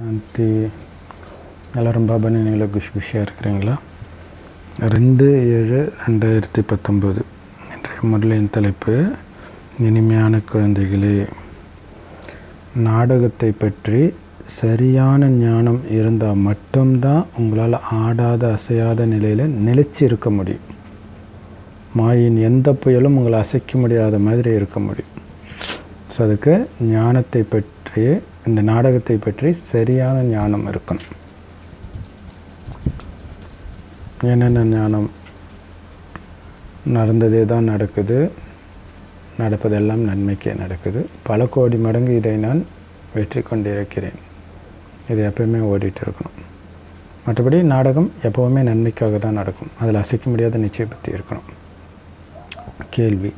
Santi Alarambaban and Yelagushishare Kringla Rende and Tipatambud Modlin Telepe Ninimiana Kurandigile Nadagate Petri சரியான ஞானம் இருந்தா மட்டும்தான் உங்களால ஆடாத அசையாத நிலையில நிலைச்சி இருக்க முடியும். மாயின் எந்த புயலும் உங்களை அசைக்க முடியாத மாதிரி இருக்க முடியும். சோ அதுக்கு ஞானத்தை பற்றி இந்த நாடகத்தை பற்றி சரியான ஞானம் இருக்கணும். என்னென்ன ஞானம்? நடந்ததே தான் நடக்குது. நடப்பதெல்லாம் நன்மைக்கே நடக்குது. பல கோடி மடங்கு இதை நான் வெற்றி கொண்டிருக்கிறேன். இது எப்பவுமே ஓடிட்டு இருக்கணும். மற்றபடி நாடகம் எப்பவுமே நன்மைக்காக தான் நடக்கும். அதில் அசைக்க முடியாத நிச்சய பற்றி இருக்கணும். கேள்வி: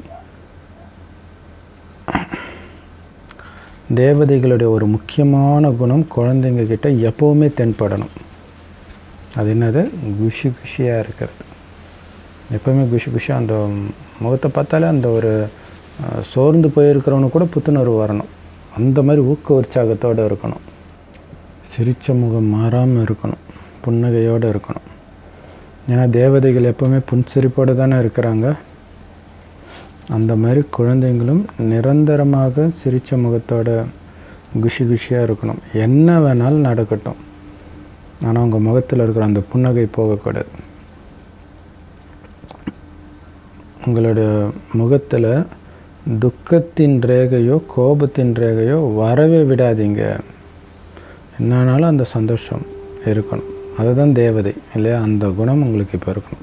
தேவதைகளுடைய ஒரு முக்கியமான குணம் குழந்தைங்க கிட்ட எப்பவுமே தென்படணும். அது என்னது? குஷி குஷியாக இருக்கிறது. எப்பவுமே குஷி குஷியாக அந்த முகத்தை பார்த்தாலே அந்த ஒரு சோர்ந்து போயிருக்கிறவனு கூட புத்துணர்வு வரணும். அந்த மாதிரி ஊக்க உற்சாகத்தோடு இருக்கணும். சிரிச்ச முகம் மாறாமல் இருக்கணும். புன்னகையோடு இருக்கணும். ஏன்னா தேவதைகள் எப்பவுமே புன்சிரிப்போடு தானே இருக்கிறாங்க. அந்த மாதிரி குழந்தைங்களும் நிரந்தரமாக சிரிச்ச முகத்தோட குஷி குஷியாக இருக்கணும். என்ன வேணாலும் நடக்கட்டும், ஆனால் அவங்க முகத்தில் இருக்கிற அந்த புன்னகை போகக்கூடாது. உங்களோட முகத்தில் துக்கத்தின் ரேகையோ கோபத்தின் ரேகையோ வரவே விடாதீங்க. என்னானாலும் அந்த சந்தோஷம் இருக்கணும். அதுதான் தேவதை இல்லையா? அந்த குணம் உங்களுக்கு இப்போ இருக்கணும்.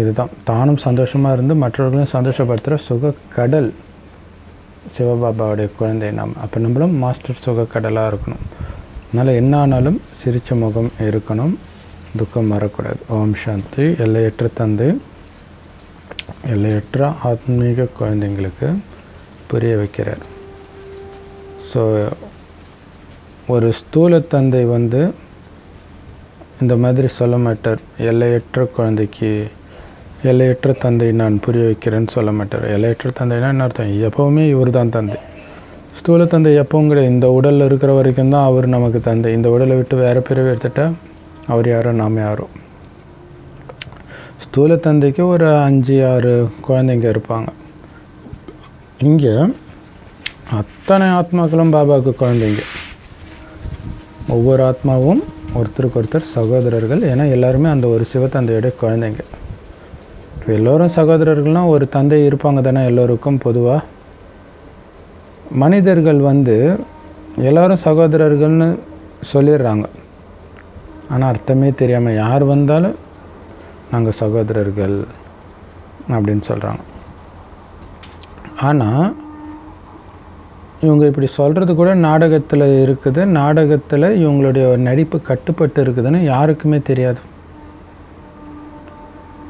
இதுதான் தானும் சந்தோஷமாக இருந்து மற்றவர்களையும் சந்தோஷப்படுத்துகிற சுக கடல் சிவபாபாவுடைய குழந்தை நாம். அப்போ நம்மளும் மாஸ்டர் சுக கடலாக இருக்கணும். அதனால் என்ன ஆனாலும் சிரிச்ச முகம் இருக்கணும். துக்கம் வரக்கூடாது. ஓம் சாந்தி. எல்லையற்ற தந்தை எல்லையற்ற ஆத்மீக குழந்தைங்களுக்கு புரிய வைக்கிறார். ஸோ ஒரு ஸ்தூல தந்தை இந்த மாதிரி சொல்ல மாட்டார். எல்லையற்ற குழந்தைக்கு எல்லையற்ற தந்தை நான் புரிய வைக்கிறேன்னு சொல்ல மாட்டார். எல்லையற்ற தந்தைனா என்ன அர்த்தம்? எப்போவுமே இவர் தான் தந்தை. ஸ்தூல தந்தை எப்போங்கிற இந்த உடலில் இருக்கிற வரைக்கும் தான் அவர் நமக்கு தந்தை. இந்த உடலை விட்டு வேறு பிறவை எடுத்துட்டா அவர் யாரோ நாம் யாரோ. ஸ்தூல தந்தைக்கு ஒரு 5-6 குழந்தைங்க இருப்பாங்க. இங்கே அத்தனை ஆத்மாக்களும் பாபாவுக்கு குழந்தைங்க. ஒவ்வொரு ஆத்மாவும் ஒருத்தருக்கு ஒருத்தர் சகோதரர்கள். ஏன்னா எல்லாருமே அந்த ஒரு சிவத்தந்தையோடைய குழந்தைங்க. இப்போ எல்லோரும் சகோதரர்கள்னால் ஒரு தந்தை இருப்பாங்க தானே எல்லோருக்கும் பொதுவாக. மனிதர்கள் எல்லோரும் சகோதரர்கள்னு சொல்லிடுறாங்க. ஆனால் அர்த்தமே தெரியாமல் யார் வந்தாலும் நாங்கள் சகோதரர்கள் அப்படின்னு சொல்கிறாங்க. ஆனால் இவங்க இப்படி சொல்கிறது கூட நாடகத்தில் இருக்குது. நாடகத்தில் இவங்களுடைய நடிப்பு கட்டுப்பட்டு இருக்குதுன்னு யாருக்குமே தெரியாது.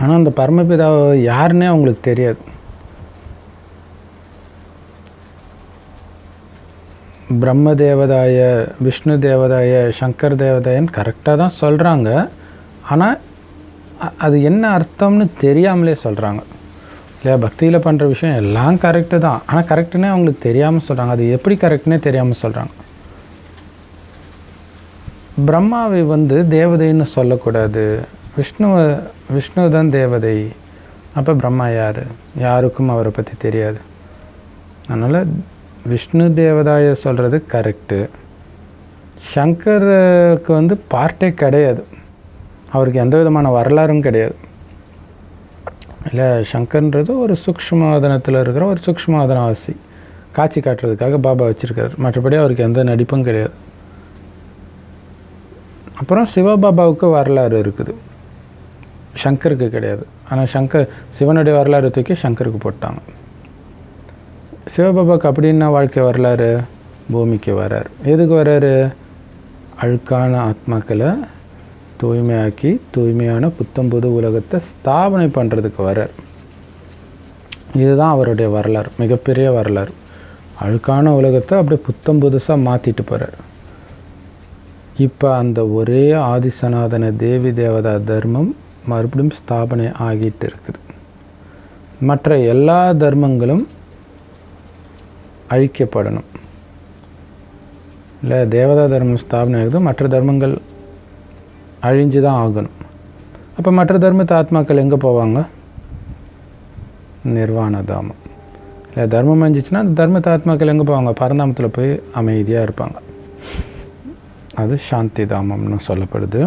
ஆனால் அந்த பரமபிதாவை யாருன்னே அவங்களுக்கு தெரியாது. பிரம்ம தேவதாய, விஷ்ணு தேவதாய, சங்கர் தேவதாயன்னு கரெக்டாக தான் சொல்கிறாங்க. ஆனால் அது என்ன அர்த்தம்னு தெரியாமலே சொல்கிறாங்க இல்லையா? பக்தியில் பண்ணுற விஷயம் எல்லாம் கரெக்டு தான், ஆனால் கரெக்டுன்னே அவங்களுக்கு தெரியாமல் சொல்கிறாங்க. அது எப்படி கரெக்டுன்னே தெரியாமல் சொல்கிறாங்க. பிரம்மாவை தேவதைன்னு சொல்லக்கூடாது. விஷ்ணு தான் தேவதை. அப்போ பிரம்மா யார்? யாருக்கும் அவரை பற்றி தெரியாது. அதனால் விஷ்ணு தேவதாயை சொல்கிறது கரெக்டு. சங்கருக்கு பார்ட்டே கிடையாது. அவருக்கு எந்த விதமான வரலாறும் கிடையாது. இல்லை, சங்கர்ன்றது ஒரு சூக்ஷ்மாதனத்தில் இருக்கிற ஒரு சூக்ஷ்மாதனவாசி, காட்சி காட்டுறதுக்காக பாபா வச்சுருக்கார். மற்றபடி அவருக்கு எந்த நடிப்பும் கிடையாது. அப்புறம் சிவபாபாவுக்கு வரலாறு இருக்குது, சங்கருக்கு கிடையாது. ஆனால் சங்கர் சிவனுடைய வரலாறு தூக்கி சங்கருக்கு போட்டாங்க. சிவபாபாவுக்கு அப்படின்னா வாழ்க்கை வரலாறு, பூமிக்கு வராரு. எதுக்கு வராரு? அழுக்கான ஆத்மாக்களை தூய்மையாக்கி தூய்மையான புத்தம்புது உலகத்தை ஸ்தாபனை பண்ணுறதுக்கு வரார். இதுதான் அவருடைய வரலாறு, மிகப்பெரிய வரலாறு. அழுக்கான உலகத்தை அப்படியே புத்தம் புதுசாக மாற்றிட்டு போகிறார். இப்போ அந்த ஒரே ஆதிசனாதன தேவி தேவதா தர்மம் மறுபடியும் ஸ்தாபனை ஆகிட்டு இருக்குது. மற்ற எல்லா தர்மங்களும் அழிக்கப்படணும். இல்லை, தேவதா தர்மம் ஸ்தாபனை ஆகுது, மற்ற தர்மங்கள் அழிஞ்சு தான் ஆகணும். அப்போ மற்ற தர்மத்து ஆத்மாக்கள் எங்கே போவாங்க? நிர்வாண தாமம். இல்லை, தர்மம் அழிஞ்சிச்சுன்னா தர்மத்து ஆத்மாக்கள் எங்கே போவாங்க? பரந்தாமத்தில் போய் அமைதியாக இருப்பாங்க. அது சாந்தி தாமம்னு சொல்லப்படுது.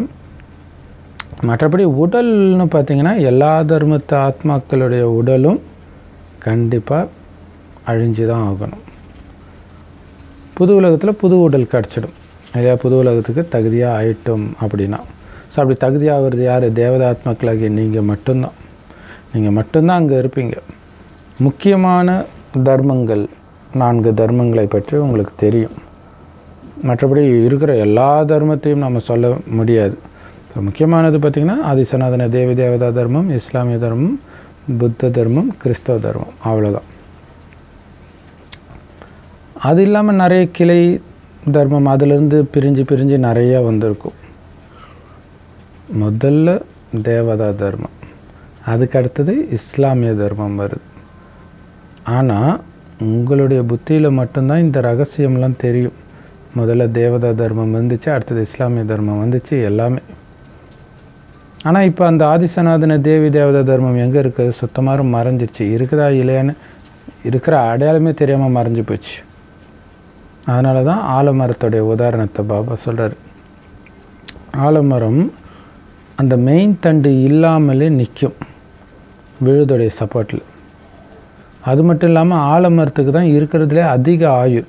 மற்றபடி உடல்னு பார்த்திங்கன்னா எல்லா தர்மத்து ஆத்மாக்களுடைய உடலும் கண்டிப்பாக அழிஞ்சு தான் ஆகணும். புது உலகத்தில் புது உடல் கிடச்சிடும். நிறையா புது உலகத்துக்கு தகுதியாக ஆயிட்டோம் அப்படின்னா. ஸோ அப்படி தகுதியாகிறது யார்? தேவதாத்மாக்களாகி நீங்கள் மட்டும்தான். நீங்கள் மட்டும்தான் அங்கே இருப்பீங்க. முக்கியமான தர்மங்கள் 4 தர்மங்களை பற்றி உங்களுக்கு தெரியும். மற்றபடி இருக்கிற எல்லா தர்மத்தையும் நம்ம சொல்ல முடியாது. ஸோ முக்கியமானது பார்த்திங்கன்னா ஆதிசனாதன தேவி தேவதா தர்மம், இஸ்லாமிய தர்மம், புத்த தர்மம், கிறிஸ்தவ தர்மம், அவ்வளோதான். அது இல்லாமல் நிறைய கிளை தர்மம் அதிலிருந்து பிரிஞ்சு பிரிஞ்சு நிறையா வந்திருக்கும். முதல்ல தேவதா தர்மம், அதுக்கடுத்தது இஸ்லாமிய தர்மம் வருது. ஆனால் உங்களுடைய புத்தியில் மட்டும்தான் இந்த ரகசியம்லாம் தெரியும். முதல்ல தேவதா தர்மம் வந்துச்சு, அடுத்தது இஸ்லாமிய தர்மம் வந்துச்சு, எல்லாமே. ஆனால் இப்போ அந்த ஆதிசனாதன தேவி தேவதா தர்மம் எங்கே இருக்குது? சுத்தமாக மறைஞ்சிருச்சு. இருக்குதா இல்லையான்னு இருக்கிற அடையாளமே தெரியாமல் மறைஞ்சி போச்சு. அதனால தான் ஆலமரத்துடைய உதாரணத்தை பாபா சொல்கிறார். ஆலமரம் அந்த மெயின் தண்டு இல்லாமலே நிற்கும் விழுதுடைய சப்போர்ட்டில். அது மட்டும் இல்லாமல் ஆலமரத்துக்கு தான் இருக்கிறதுலே அதிக ஆயுள்.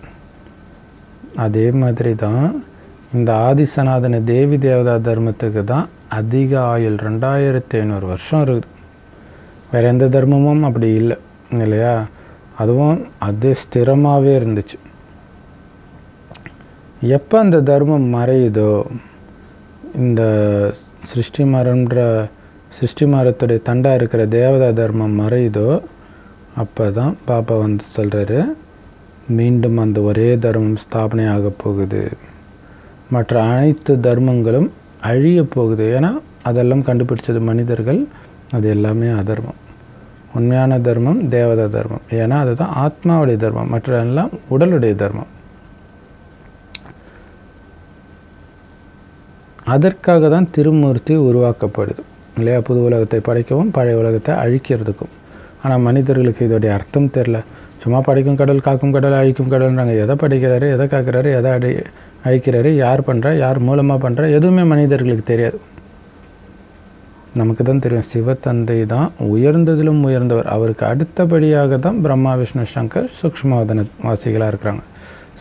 அதே மாதிரி தான் இந்த ஆதிசனாதன தேவி தேவதா தர்மத்துக்கு தான் அதிக ஆயுள். 2500 வருஷம் இருக்குது. வேறு எந்த தர்மமும் அப்படி இல்லை இல்லையா? அதுவும் அது ஸ்திரமாகவே இருந்துச்சு. எப்போ அந்த தர்மம் மறையுதோ, இந்த சிருஷ்டி மரத்துடைய தண்டாக இருக்கிற தேவதா தர்மம் மறையுதோ, அப்போ தான் பாபா வந்து சொல்கிறாரு மீண்டும் அந்த ஒரே தர்மம் ஸ்தாபனை ஆக போகுது. மற்ற அனைத்து தர்மங்களும் அழிய போகுது. ஏன்னா அதெல்லாம் கண்டுபிடிச்சது மனிதர்கள், அது எல்லாமே அதர்மம். உண்மையான தர்மம் தேவதா தர்மம். ஏன்னா அதுதான் ஆத்மாவுடைய தர்மம், மற்ற எல்லாம் உடலுடைய தர்மம். அதற்காக தான் திருமூர்த்தி உருவாக்கப்படுது இல்லையா? புது உலகத்தை படைக்கவும் பழைய உலகத்தை அழிக்கிறதுக்கும். ஆனால் மனிதர்களுக்கு இதோடைய அர்த்தம் தெரில. சும்மா படைக்கும் கடல், காக்கும் கடல், அழிக்கும் கடல்ன்றாங்க. எதை படைக்கிறாரு, எதை காக்கிறாரு, எதை அழிக்கிறாரு, யார் பண்ணுறா, யார் மூலமாக பண்ணுறா, எதுவுமே மனிதர்களுக்கு தெரியாது. நமக்கு தான் தெரியும். சிவத்தந்தை தான் உயர்ந்ததிலும் உயர்ந்தவர். அவருக்கு அடுத்தபடியாக தான் பிரம்மா, விஷ்ணு, சங்கர் சூக்ஷ்மவாதன வாசிகளாக இருக்கிறாங்க.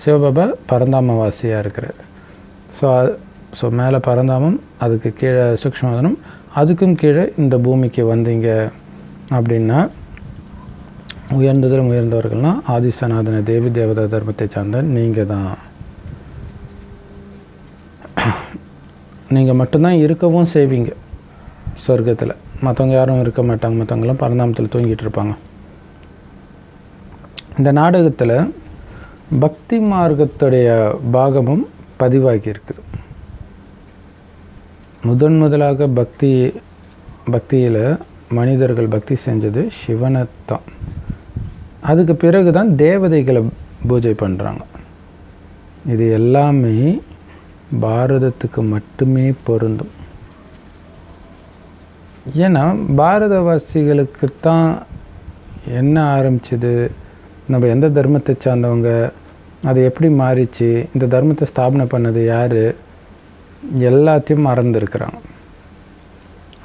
சிவபாபா பரந்தாம வாசியாக இருக்கிறார். ஸோ மேலே பரந்தாமம், அதுக்கு கீழே சூக்ஷ்மவாதனம், அதுக்கும் கீழே இந்த பூமிக்கு வந்தீங்க அப்படின்னா உயர்ந்ததிலும் உயர்ந்தவர்கள்னால் ஆதிசனாதன தேவி தேவதா தர்மத்தை சார்ந்த நீங்கள் தான். நீங்கள் மட்டும்தான் இருக்கவும் செய்வீங்க சொர்க்கத்தில். மற்றவங்க யாரும் இருக்க மாட்டாங்க. மற்றவங்களாம் பரந்தாமத்தில் தூங்கிட்டு இருப்பாங்க. இந்த நாடகத்தில் பக்தி மார்க்கத்துடைய பாகமும் பதிவாகி இருக்குது. முதலாக பக்தியில் மனிதர்கள் பக்தி செஞ்சது சிவனைத்தான். அதுக்கு பிறகு தான் தேவதைகளை பூஜை பண்ணுறாங்க. இது எல்லாமே பாரதத்துக்கு மட்டுமே பொருந்தும். ஏன்னா பாரதவாசிகளுக்குத்தான் என்ன ஆரம்பிச்சது, நம்ம எந்த தர்மத்தை சார்ந்தவங்க, அது எப்படி மாறிச்சு, இந்த தர்மத்தை ஸ்தாபனை பண்ணது யார், எல்லாத்தையும் மறந்துருக்கிறாங்க.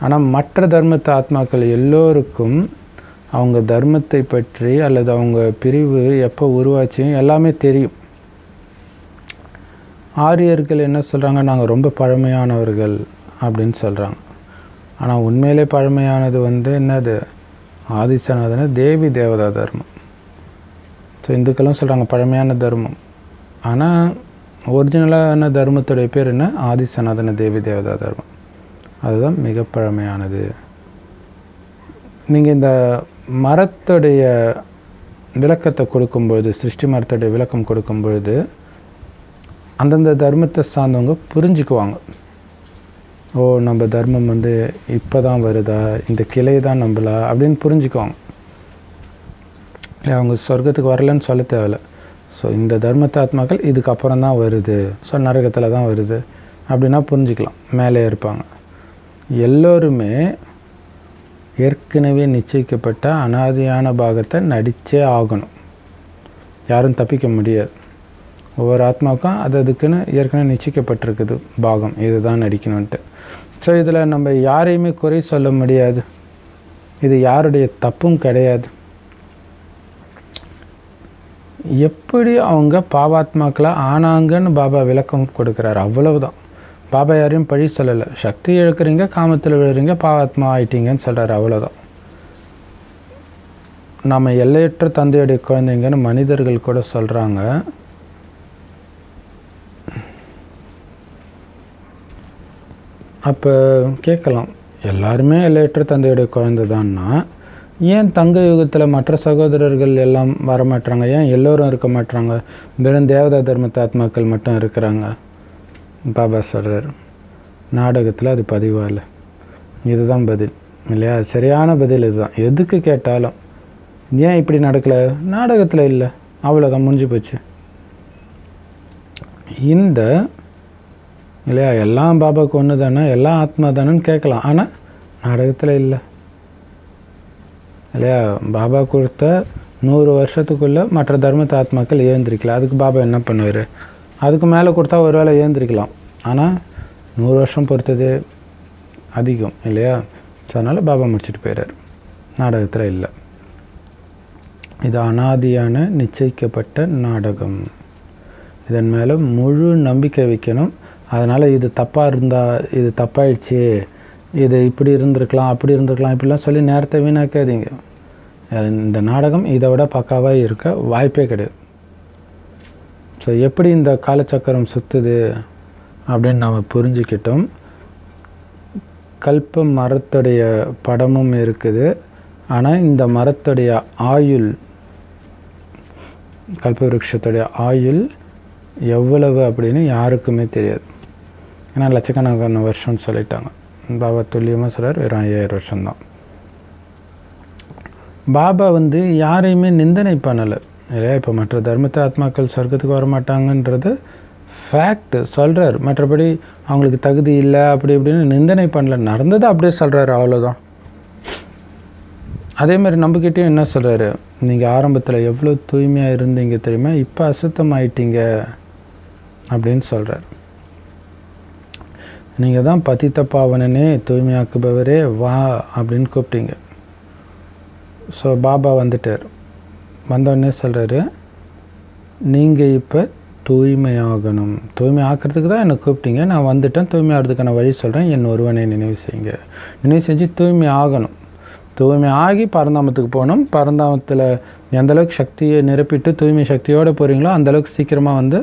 ஆனால் மற்ற தர்மத்து ஆத்மாக்கள் எல்லோருக்கும் அவங்க தர்மத்தை பற்றி அல்லது அவங்க பிரிவு எப்போ உருவாச்சியும் எல்லாமே தெரியும். ஆரியர்கள் என்ன சொல்கிறாங்க, நாங்கள் ரொம்ப பழமையானவர்கள் அப்படின்னு சொல்கிறாங்க. ஆனால் உண்மையிலே பழமையானது என்னது, ஆதிசநாதன தேவி தேவதா தர்மம். ஸோ இந்துக்களும் சொல்கிறாங்க பழமையான தர்மம், ஆனால் ஒரிஜினலான தர்மத்துடைய பேர் என்ன, ஆதிசநாதன தேவி தேவதா தர்மம். அதுதான் மிக பழமையானது. நீங்கள் இந்த மரத்துடைய விளக்கத்தை கொடுக்கும்பொழுது, சிருஷ்டி மரத்துடைய விளக்கம் கொடுக்கும்பொழுது அந்தந்த தர்மத்தை சார்ந்தவங்க புரிஞ்சுக்குவாங்க. ஓ, நம்ம தர்மம் இப்போ தான் வருதா, இந்த கிளை தான் நம்பலா அப்படின்னு புரிஞ்சுக்குவாங்க. இல்லை, அவங்க சொர்க்கத்துக்கு வரலன்னு சொல்ல தேவையில்லை. ஸோ இந்த தர்மத்தாத்மாக்கள் இதுக்கப்புறம் தான் வருது, ஸோ நரகத்தில் தான் வருது அப்படின்னா புரிஞ்சுக்கலாம், மேலே இருப்பாங்க. எல்லோருமே ஏற்கனவே நிச்சயிக்கப்பட்ட அனாதியான பாகத்தை நடித்தே ஆகணும், யாரும் தப்பிக்க முடியாது. ஒவ்வொரு ஆத்மாவுக்கும் அது அதுக்குன்னு ஏற்கனவே நிச்சயிக்கப்பட்டிருக்குது பாகம், இது தான் நடிக்கணும்ன்ட்டு. ஸோ இதில் நம்ம யாரையுமே குறை சொல்ல முடியாது, இது யாருடைய தப்பும் கிடையாது. எப்படி அவங்க பாவாத்மாக்களாக ஆனாங்கன்னு பாபா விளக்கம் கொடுக்குறாரு, அவ்வளவுதான். பாபா யாரையும் பழி சொல்லலை. சக்தி இழக்கிறீங்க, காமத்தில் விழுறீங்க, பாவாத்மா ஆயிட்டீங்கன்னு சொல்கிறாரு, அவ்வளோதான். நம்ம எல்லையற்ற தந்தையுடைய குழந்தைங்கன்னு மனிதர்கள் கூட சொல்கிறாங்க. அப்போ கேட்கலாம், எல்லாருமே எல்லையற்ற தந்தையுடைய குழந்தை தான்னா ஏன் தங்க யுகத்தில் மற்ற சகோதரர்கள் எல்லாம் வரமாட்டாங்க, ஏன் எல்லோரும் இருக்க மாட்டாங்க, வெறும் தேவதா தர்மத்து ஆத்மாக்கள் மட்டும் இருக்கிறாங்க? பாபா சொல்கிறார், நாடகத்தில் அது பதிவாகலை. இதுதான் பதில் இல்லையா, சரியான பதில் இதுதான். எதுக்கு கேட்டாலும் ஏன் இப்படி நடக்கலை, நாடகத்தில் இல்லை, அவ்வளோதான், முடிஞ்சு போச்சு. இந்த இல்லையா, எல்லாம் பாபாவுக்கு ஒன்று தானே, எல்லாம் ஆத்மா தானேன்னு கேட்கலாம். ஆனால் நாடகத்தில் இல்லை இல்லையா, பாபா கொடுத்த 100 வருஷத்துக்குள்ளே மற்ற தர்மத்து ஆத்மாக்கள் ஏந்திரிக்கல. அதுக்கு பாபா என்ன பண்ணுவார், அதுக்கு மேலே கொடுத்தா ஒரு வேளை ஏந்திரிக்கலாம், ஆனால் 100 வருஷம் பொறுத்தது அதிகம் இல்லையா. ஸோ அதனால் பாபா முடிச்சுட்டு போயிறார், நாடகத்தில் இல்லை. இது அனாதியான நிச்சயிக்கப்பட்ட நாடகம், இதன் மேலே முழு நம்பிக்கை வைக்கணும். அதனால் இது தப்பாக இருந்தால், இது தப்பாயிடுச்சு, இது இப்படி இருந்திருக்கலாம், அப்படி இருந்திருக்கலாம், இப்படிலாம் சொல்லி நேரத்தை வீணாக்காதீங்க. இந்த நாடகம் இதை விட பக்காவாக இருக்க வாய்ப்பே கிடையாது. ஸோ எப்படி இந்த காலச்சக்கரம் சுற்றுது அப்படின்னு நாம் புரிஞ்சுக்கிட்டோம். கல்ப மரத்துடைய படமும் இருக்குது, ஆனால் இந்த மரத்துடைய ஆயுள், கல்ப விருட்சத்துடைய ஆயுள் எவ்வளவு அப்படின்னு யாருக்குமே தெரியாது. ஏன்னா லட்சக்கணக்கான வருஷம்னு சொல்லிட்டாங்க. பாபா துல்லியமாக சொல்கிறார், வெறும் 5000 வருஷம்தான். பாபா யாரையுமே நிந்தனை பண்ணலை இல்லையா. இப்போ மற்ற தர்மத்து ஆத்மாக்கள் சொர்க்கத்துக்கு வரமாட்டாங்கன்றது ஃபேக்ட் சொல்கிறார். மற்றபடி அவங்களுக்கு தகுதி இல்லை அப்படி இப்படின்னு நிந்தனை பண்ணல, நடந்ததை அப்படியே சொல்கிறாரு, அவ்வளோதான். அதேமாதிரி நம்மக்கிட்டேயும் என்ன சொல்கிறாரு, நீங்கள் ஆரம்பத்தில் எவ்வளோ தூய்மையாக இருந்தீங்க தெரியுமா, இப்போ அசுத்தமாயிட்டீங்க அப்படின்னு சொல்கிறார். நீங்கள் தான் பதித்த பாவனனே, தூய்மையாக்குபவரே வா அப்படின்னு கூப்பிட்டீங்க. ஸோ பாபா வந்துட்டார், வந்தோடனே சொல்கிறாரு, நீங்கள் இப்போ தூய்மையாகணும், தூய்மை ஆக்கிறதுக்கு தான் என்னை கூப்பிட்டீங்க, நான் வந்துட்டேன், தூய்மையாகிறதுக்கான வழி சொல்கிறேன், என் ஒருவனை நினைவு செய்யுங்க. நினைவு செஞ்சு தூய்மை ஆகணும், தூய்மை ஆகி பரந்தாமத்துக்கு போகணும். பரந்தாமத்தில் எந்தளவுக்கு சக்தியை நிரப்பிட்டு தூய்மை சக்தியோடு போகிறீங்களோ அந்தளவுக்கு சீக்கிரமாக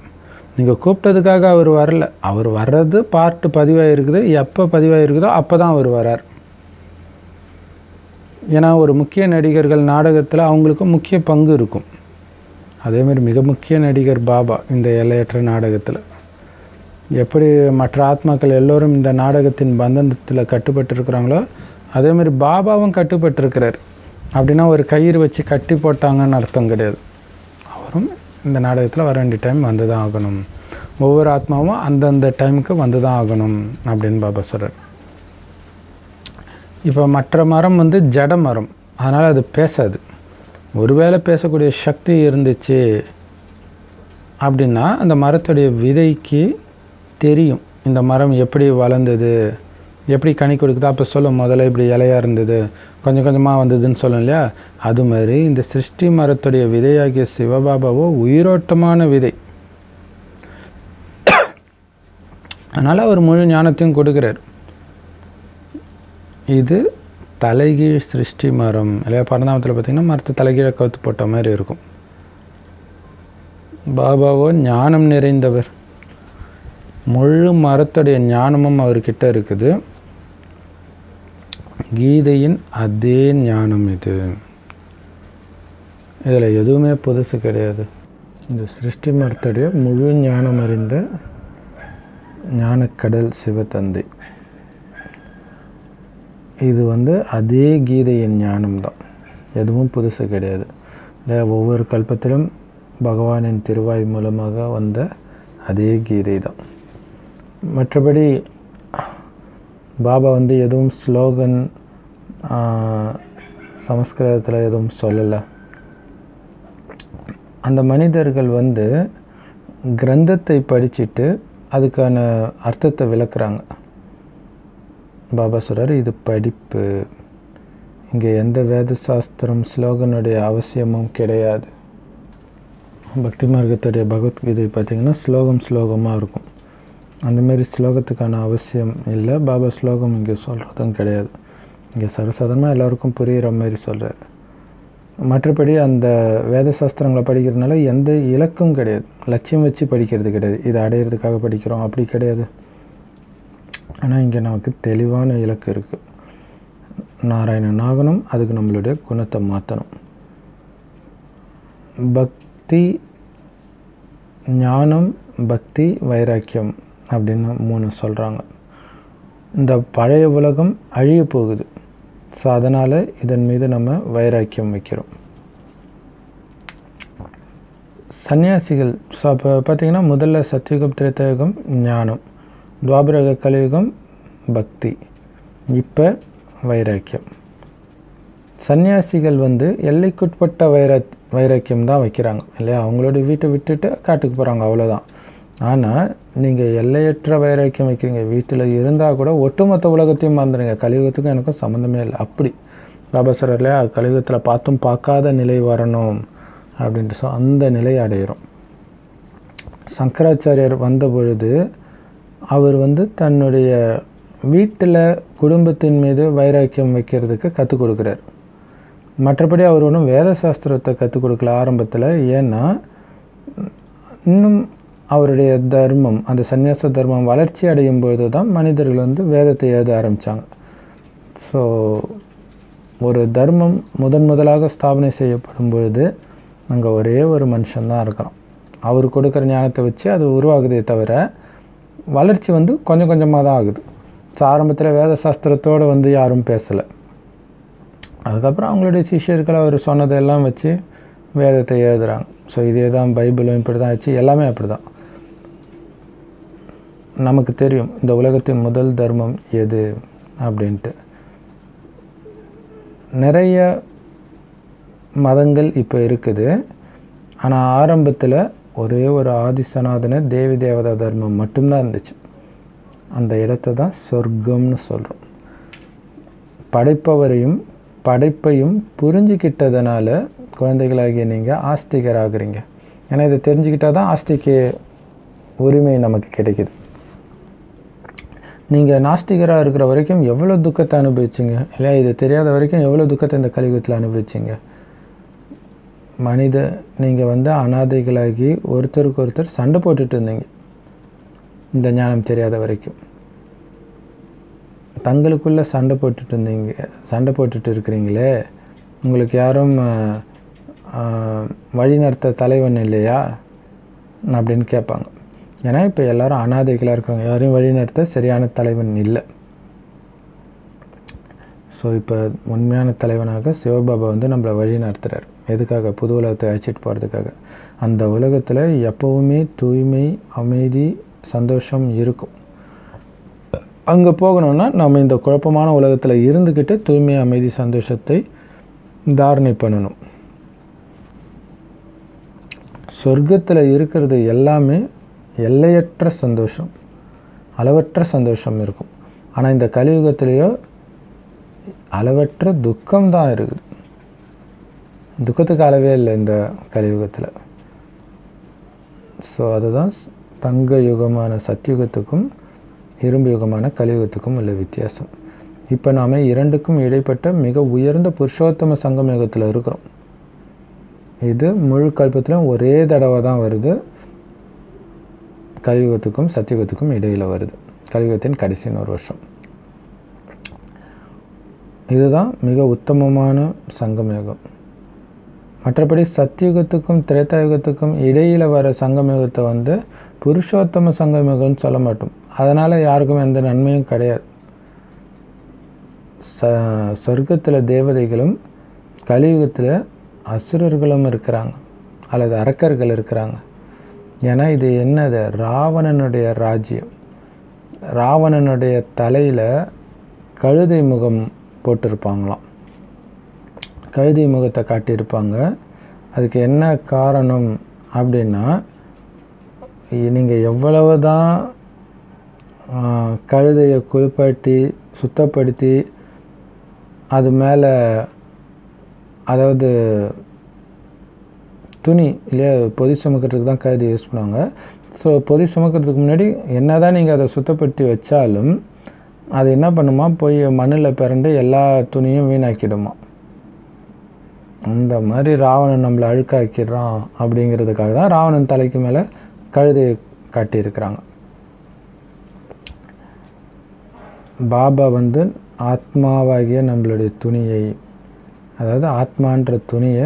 நீங்கள் கூப்பிட்டதுக்காக அவர் வரல, அவர் வர்றது பார்ட்டு பதிவாக இருக்குது. எப்போ பதிவாக இருக்குதோ அப்போ தான் அவர் வரார். ஏன்னா ஒரு முக்கிய நடிகர்கள் நாடகத்தில் அவங்களுக்கு முக்கிய பங்கு இருக்கும். அதேமாதிரி மிக முக்கிய நடிகர் பாபா இந்த எல்லையற்ற நாடகத்தில். எப்படி மற்ற ஆத்மாக்கள் எல்லோரும் இந்த நாடகத்தின் பந்தத்தில் கட்டுப்பட்டு இருக்கிறாங்களோ அதே மாதிரி பாபாவும் கட்டுப்பட்டிருக்கிறார். அப்படின்னா ஒரு கயிறு வச்சு கட்டி போட்டாங்கன்னு அர்த்தம் கிடையாது. அவரும் இந்த நாடகத்தில் வர வேண்டிய டைம் வந்து தான் ஆகணும். ஒவ்வொரு ஆத்மாவும் அந்தந்த டைமுக்கு வந்து தான் ஆகணும் அப்படின்னு பாபா சொல்கிறார். இப்போ மற்ற மரம் வந்து ஜட மரம், அதனால் அது பேசாது. ஒருவேளை பேசக்கூடிய சக்தி இருந்துச்சு அப்படின்னா அந்த மரத்துடைய விதைக்கு தெரியும் இந்த மரம் எப்படி வளர்ந்தது, எப்படி கனி கொடுக்குது. அப்போ சொல்லும் முதல்ல இப்படி இலையாக இருந்தது, கொஞ்சம் கொஞ்சமாக வந்ததுன்னு சொல்லும் இல்லையா? அது மாதிரி இந்த சிருஷ்டி மரத்துடைய விதையாகிய சிவபாபாவோ உயிரோட்டமான விதை. அதனால் அவர் முழு ஞானத்தையும் கொடுக்குறார். இது தலைகீழ் சிருஷ்டி மரம் இல்லையா? பரந்தாமத்தில் பார்த்திங்கன்னா மரத்தை தலைகீழ கவுத்து போட்ட மாதிரி இருக்கும். பாபாவோ ஞானம் நிறைந்தவர், முழு மரத்துடைய ஞானமும் அவர்கிட்ட இருக்குது. கீதையின் அதே ஞானம் இது, இதில் எதுவுமே புதுசு கிடையாது. இந்த சிருஷ்டி மரத்துடைய முழு ஞானம் அறிந்த ஞானக்கடல் சிவத்தந்தை, இது வந்து அதே கீதையின் ஞானம்தான், எதுவும் புதுசு கிடையாது இல்லை? ஒவ்வொரு கல்பத்திலும் பகவானின் திருவாய் மூலமாக வந்த அதே கீதை தான். மற்றபடி பாபா வந்து எதுவும் ஸ்லோகன் சமஸ்கிருதத்தில் எதுவும் சொல்லலை. அந்த மனிதர்கள் வந்து கிரந்தத்தை படிச்சுட்டு அதுக்கான அர்த்தத்தை விளக்குறாங்க. பாபா சொல்கிறார், இது படிப்பு, இங்கே எந்த வேத சாஸ்திரம் ஸ்லோகனுடைய அவசியமும் கிடையாது. பக்தி மார்க்கத்துடைய பகவத்கீதை பார்த்திங்கன்னா ஸ்லோகம் ஸ்லோகமாக இருக்கும். அந்தமாரி ஸ்லோகத்துக்கான அவசியம் இல்லை. பாபா ஸ்லோகம் இங்கே சொல்கிறதும் கிடையாது. இங்கே சர்வசாதாரணமாக எல்லாருக்கும் புரிகிற மாதிரி சொல்கிறார். மற்றபடி அந்த வேத சாஸ்திரங்களை படிக்கிறதுனால எந்த இலக்கும் கிடையாது, லட்சியம் வச்சு படிக்கிறது கிடையாது. இதை அடையிறதுக்காக படிக்கிறோம் அப்படி கிடையாது. ஆனால் இங்கே நமக்கு தெளிவான இலக்கு இருக்குது. நாராயணன் ஆகணும், அதுக்கு நம்மளுடைய குணத்தை மாற்றணும். பக்தி, ஞானம், பக்தி, வைராக்கியம் அப்படின்னு மூணு சொல்கிறாங்க. இந்த பழைய உலகம் அழிய போகுது. ஸோ அதனால் இதன் மீது நம்ம வைராக்கியம் வைக்கிறோம். சன்னியாசிகள், ஸோ அப்போ பார்த்திங்கன்னா முதல்ல சத்தியுகம் திரேதாயுகம் ஞானம், துவாபரக கலியுகம் பக்தி, இப்போ வைராக்கியம். சன்னியாசிகள் வந்து எல்லைக்குட்பட்ட வைராக்கியம் தான் வைக்கிறாங்க இல்லையா? அவங்களுடைய வீட்டை விட்டுட்டு காட்டுக்கு போகிறாங்க, அவ்வளோதான். ஆனால் நீங்கள் எல்லையற்ற வைராக்கியம் வைக்கிறீங்க. வீட்டில் இருந்தால் கூட ஒட்டுமொத்த உலகத்தையும் மறந்துடுங்க, கலியுகத்துக்கும் எனக்கும் சம்மந்தமே இல்லை அப்படி. பாபா சார் இல்லையா, கலியுகத்தில் பார்த்தும் பார்க்காத நிலை வரணும் அப்படின்ட்டு. ஸோ அந்த நிலை அடையிறோம். சங்கராச்சாரியர் வந்த பொழுது அவர் வந்து தன்னுடைய வீட்டில் குடும்பத்தின் மீது வைராக்கியம் வைக்கிறதுக்கு கற்றுக் கொடுக்குறார். மற்றபடி அவர் ஒன்றும் வேத சாஸ்திரத்தை கற்றுக் கொடுக்கல ஆரம்பத்தில். ஏன்னா இன்னும் அவருடைய தர்மம், அந்த சந்நியாச தர்மம் வளர்ச்சி அடையும் பொழுது தான் மனிதர்கள் வந்து வேதத்தை எழுத ஆரம்பித்தாங்க. ஸோ ஒரு தர்மம் முதன் முதலாக ஸ்தாபனை செய்யப்படும் பொழுது அங்கே ஒரே ஒரு மனுஷன்தான் இருக்கிறோம். அவர் கொடுக்குற ஞானத்தை வச்சு அது உருவாகுதே தவிர வளர்ச்சி வந்து கொஞ்சம் கொஞ்சமாக தான் ஆகுது. ஸோ ஆரம்பத்தில் வேத சாஸ்திரத்தோடு வந்து யாரும் பேசலை. அதுக்கப்புறம் அவங்களுடைய சிஷியர்களை அவர் சொன்னதெல்லாம் வச்சு வேதத்தை எழுதுகிறாங்க. ஸோ இதே தான் பைபிளும் இப்படி தான் ஆச்சு, எல்லாமே அப்படி தான். நமக்கு தெரியும் இந்த உலகத்தின் முதல் தர்மம் எது அப்படின்ட்டு. நிறைய மதங்கள் இப்போ இருக்குது. ஆனால் ஆரம்பத்தில் ஒரே ஒரு ஆதிசநாதன தேவி தேவதா தர்மம் மட்டும்தான் இருந்துச்சு. அந்த இடத்த தான் சொர்க்கம்னு சொல்கிறோம். படைப்பவரையும் படைப்பையும் புரிஞ்சுக்கிட்டதுனால குழந்தைகளாகிய நீங்கள் ஆஸ்திகராகிறீங்க. ஏன்னா இதை தெரிஞ்சுக்கிட்டால் தான் ஆஸ்திக்கு உரிமை நமக்கு கிடைக்கிது. நீங்கள் நாஸ்திகராக இருக்கிற வரைக்கும் எவ்வளோ துக்கத்தை அனுபவிச்சிங்க இல்லையா? இது தெரியாத வரைக்கும் எவ்வளோ துக்கத்தை இந்த கலியுகத்தில் அனுபவிச்சிங்க. நீங்கள் வந்து அனாதைகளாகி ஒருத்தருக்கு ஒருத்தர் சண்டை போட்டுட்டு இருந்தீங்க. இந்த ஞானம் தெரியாத வரைக்கும் தங்களுக்குள்ளே சண்டை போட்டுட்டு இருக்கிறீங்களே. உங்களுக்கு யாரும் வழிநடத்த தலைவன் இல்லையா அப்படின்னு கேட்பாங்க. ஏன்னா இப்போ எல்லோரும் அனாதைகளாக இருக்கிறாங்க, யாரையும் வழிநடத்த சரியான தலைவன் இல்லை. ஸோ இப்போ உண்மையான தலைவனாக சிவபாபா வந்து நம்மளை வழி நடத்துகிறார். எதுக்காக? புது உலகத்தை அழைச்சிட்டு போகிறதுக்காக. அந்த உலகத்தில் எப்போவுமே தூய்மை, அமைதி, சந்தோஷம் இருக்கும். அங்கே போகணுன்னா நம்ம இந்த குழப்பமான உலகத்தில் இருந்துக்கிட்டு தூய்மை, அமைதி, சந்தோஷத்தை தாரணை பண்ணணும். சொர்க்கத்தில் இருக்கிறது எல்லாமே எல்லையற்ற சந்தோஷம், அளவற்ற சந்தோஷம் இருக்கும். ஆனால் இந்த கலியுகத்திலேயோ அளவற்ற துக்கம்தான் இருக்குது. துக்கத்துக்கு அளவே இல்லை இந்த கலியுகத்தில். ஸோ அதுதான் தங்க யுகமான சத்தியுகத்துக்கும் இரும்பு யுகமான கலியுகத்துக்கும் உள்ள வித்தியாசம். இப்போ நாம் இரண்டுக்கும் இடைப்பட்ட மிக உயர்ந்த புருஷோத்தம சங்கம் யுகத்தில் இருக்கிறோம். இது முழு கல்பத்திலும் ஒரே தடவை தான் வருது. கலியுகத்துக்கும் சத்தியுகத்துக்கும் இடையில் வருது. கலியுகத்தின் கடைசி 100 வருஷம் இதுதான் மிக உத்தமமான சங்கமயுகம். மற்றபடி சத்தியுகத்துக்கும் திரேதாயுகத்துக்கும் இடையில் வர சங்கமயுகத்தை வந்து புருஷோத்தம சங்கமயுகம்னு சொல்ல மாட்டோம். அதனால் யாருக்கும் எந்த நன்மையும் கிடையாது. சொர்க்கத்தில் தேவதைகளும் கலியுகத்தில் அசுரர்களும் இருக்கிறாங்க, அல்லது அரக்கர்கள் இருக்கிறாங்க. ஏன்னா இது என்னது? ராவணனுடைய ராஜ்யம். ராவணனுடைய தலையில் கழுதை முகம் போட்டிருப்பாங்களாம், கழுதை முகத்தை காட்டியிருப்பாங்க. அதுக்கு என்ன காரணம் அப்படின்னா, நீங்கள் எவ்வளவு தான் கழுதையை குளிப்பாட்டி சுத்தப்படுத்தி அது மேலே அதாவது துணி இல்லையா, பொதி சுமக்கிறதுக்கு தான் கழுதை யூஸ் பண்ணுவாங்க. ஸோ பொதி சுமக்கிறதுக்கு முன்னாடி என்ன தான் நீங்கள் அதை சுத்தப்படுத்தி வச்சாலும் அது என்ன பண்ணுமா, போய் மண்ணில் பிறண்டு எல்லா துணியும் வீணாக்கிடுமா. அந்த மாதிரி ராவணன் நம்மளை அழுக்காக்கிறான் அப்படிங்கிறதுக்காக தான் ராவணன் தலைக்கு மேலே கழுதையை காட்டியிருக்கிறாங்க. பாபா வந்து ஆத்மாவாகிய நம்மளுடைய துணியை, அதாவது ஆத்மான்ற துணியை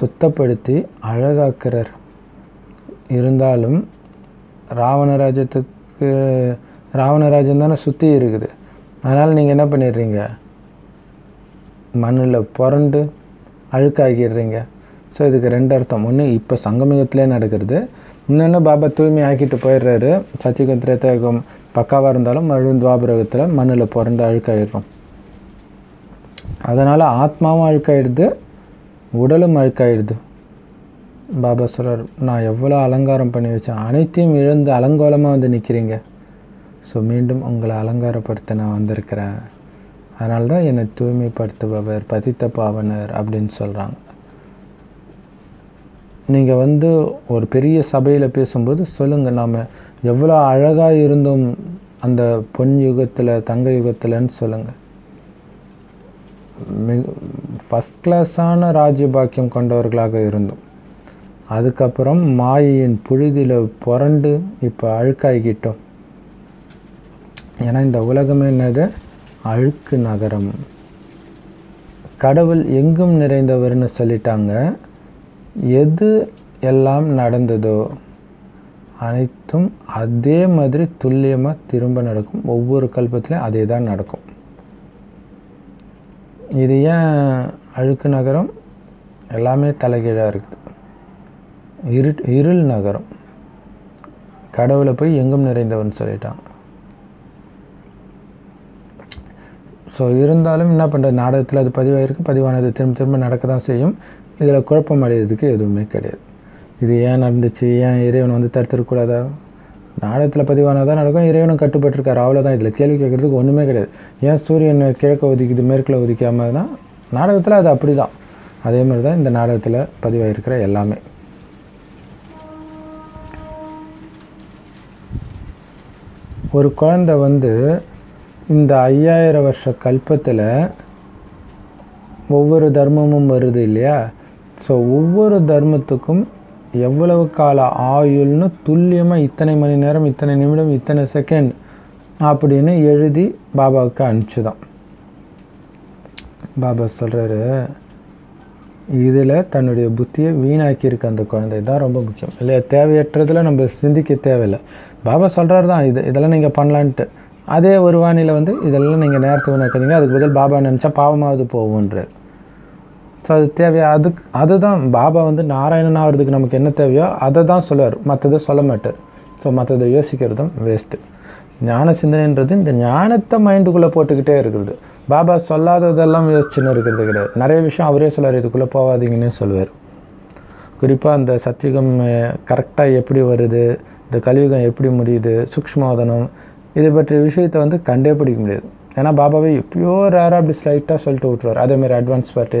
சுத்தப்படுத்தி அழகாக்குறார். இருந்தாலும் ராவணராஜ்யத்துக்கு ராவணராஜன் தானே சுற்றி இருக்குது. அதனால் நீங்கள் என்ன பண்ணிடுறீங்க, மண்ணில் புரண்டு அழுக்காக்கிடுறீங்க. ஸோ இதுக்கு 2 அர்த்தம். ஒன்று, இப்போ சங்கமிகத்திலே நடக்கிறது. இன்னொன்று, பாபா தூய்மை ஆக்கிட்டு போயிடுறாரு. சத்தியுகம் திரேதாயுகம் பக்காவாக இருந்தாலும் மறுபடியும் துவாபரகத்தில் மண்ணில் புரண்டு அழுக்காயிடுறோம். அதனால் ஆத்மாவும் அழுக்காயிடுது, உடலும் அழுக்காயிடுது. பாபா சொல்கிறார், நான் எவ்வளோ அலங்காரம் பண்ணி வச்சேன், அனைத்தையும் இழந்து அலங்கோலமாக வந்து நிற்கிறீங்க. ஸோ மீண்டும் உங்களை அலங்காரப்படுத்த நான் வந்திருக்கிறேன். அதனால்தான் என்னை தூய்மைப்படுத்துபவர், பதித்த பாவனர் அப்படின்னு சொல்கிறாங்க. நீங்கள் வந்து ஒரு பெரிய சபையில் பேசும்போது சொல்லுங்கள், நாம் எவ்வளோ அழகாக இருந்தும் அந்த பொன் யுகத்தில், தங்க யுகத்தில்னு சொல்லுங்கள். ஃபஸ்ட் கிளாஸான ராஜபாக்கியம் கொண்டவர்களாக இருந்தோம். அதுக்கப்புறம் மாயையின் புழுதியில் புரண்டு இப்போ அழுக்காகிட்டோம். ஏன்னா இந்த உலகமே என்னது? அழுக்கு நகரம். கடவுள் எங்கும் நிறைந்தவர்னு சொல்லிட்டாங்க. எது எல்லாம் நடந்ததோ அனைத்தும் அதே மாதிரி துல்லியமாக திரும்ப நடக்கும். ஒவ்வொரு கல்பத்துலேயும் அதே தான் நடக்கும். இது ஏன் அழுக்கு நகரம்? எல்லாமே தலைகீழாக இருக்குது. இருள் நகரம். கடவுளை போய் எங்கும் நிறைந்தவர்னு சொல்லிட்டாங்க. ஸோ இருந்தாலும் என்ன பண்ணுறது, நாடகத்தில் அது பதிவாயிருக்கு. பதிவானது திரும்ப திரும்ப நடக்க தான் செய்யும். இதில் குழப்பம் அடைகிறதுக்கு எதுவுமே கிடையாது. இது ஏன் நடந்துச்சு, ஏன் இறைவன் வந்து தடுத்துருக்கூடாதா? நாடகத்தில் பதிவானால் தான் நடக்கும். இறைவனும் கட்டுப்பட்டுருக்காரு, அவ்வளோதான். இதில் கேள்வி கேட்குறதுக்கு ஒன்றுமே கிடையாது. ஏன் சூரியன் கிழக்க ஒதுக்கிது, மேற்கில் ஒதுக்காமல் தான் நாடகத்தில் அது அப்படி தான். அதே மாதிரி தான் இந்த நாடகத்தில் பதிவாயிருக்கிற எல்லாமே. ஒரு குழந்தை வந்து இந்த 5000 வருஷ கல்பத்தில் ஒவ்வொரு தர்மமும் வருது இல்லையா. ஸோ ஒவ்வொரு தர்மத்துக்கும் எவ்வளவு கால ஆயுள்னு துல்லியமாக இத்தனை மணி நேரம், இத்தனை நிமிடம், இத்தனை செகண்ட் அப்படின்னு எழுதி பாபாவுக்கு அனுப்பிச்சுதான். பாபா சொல்கிறாரு, இதில் தன்னுடைய புத்தியை வீணாக்கியிருக்க அந்த குழந்தை தான் ரொம்ப முக்கியம் இல்லையா. தேவையற்றதில் நம்ம சிந்திக்க தேவையில்லை. பாபா சொல்கிறாரு தான், இதெல்லாம் நீங்கள் பண்ணலான்ட்டு. அதே ஒரு வானிலை வந்து இதெல்லாம் நீங்கள் நேரத்தை உணர்க்கிறீங்க, அதுக்கு பதில் பாபா நினச்சா பாவமாவது போகுன்றார். ஸோ அது தேவையா? அதுதான் பாபா வந்து நாராயணன் ஆகிறதுக்கு நமக்கு என்ன தேவையோ அதை தான் சொல்லுவார், மற்றதை சொல்ல மாட்டார். ஸோ மற்றதை யோசிக்கிறதும் வேஸ்ட்டு. ஞான சிந்தனைன்றது இந்த ஞானத்தை மைண்டுக்குள்ளே போட்டுக்கிட்டே இருக்கிறது. பாபா சொல்லாததெல்லாம் யோசிச்சுன்னு இருக்கிறது கிடையாது. நிறைய விஷயம் அவரே சொல்லுவார், இதுக்குள்ளே போகாதீங்கன்னு சொல்லுவார். குறிப்பாக அந்த சத்யுகம் கரெக்டாக எப்படி வருது, இந்த கலியுகம் எப்படி முடியுது, சூக்ஷ்மோதனம், இதை பற்றிய விஷயத்தை வந்து கண்டே பிடிக்க முடியாது. ஏன்னா பாபாவே எப்பயோ ரேராக அப்படி ஸ்லைட்டாக சொல்லிட்டு விட்டுருவார். அதேமாதிரி அட்வான்ஸ் பார்ட்டு,